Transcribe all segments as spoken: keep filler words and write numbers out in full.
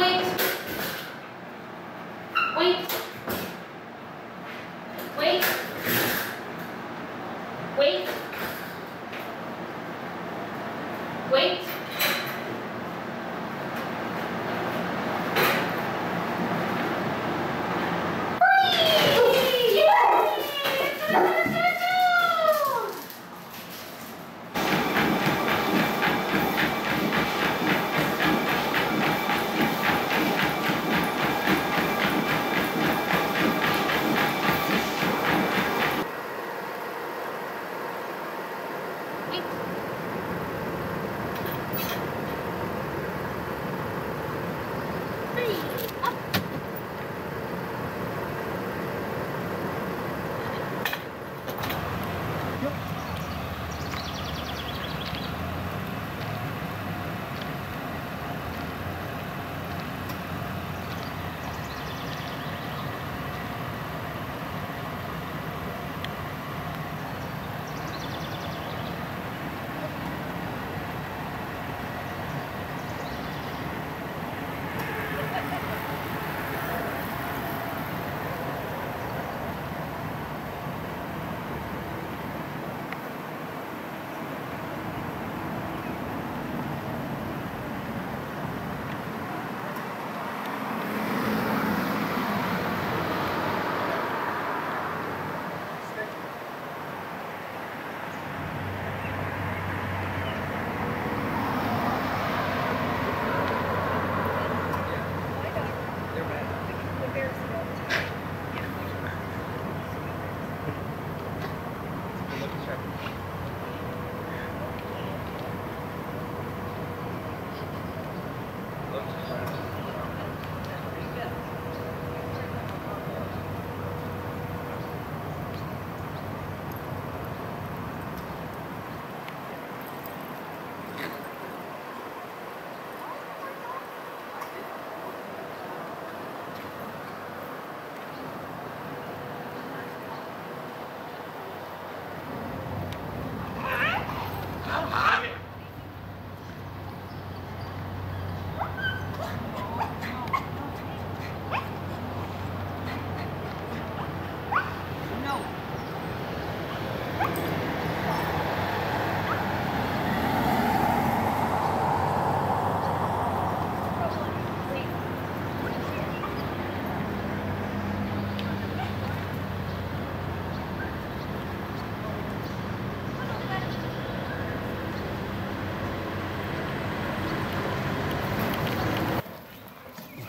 wait, wait, wait, wait, wait,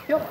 yep.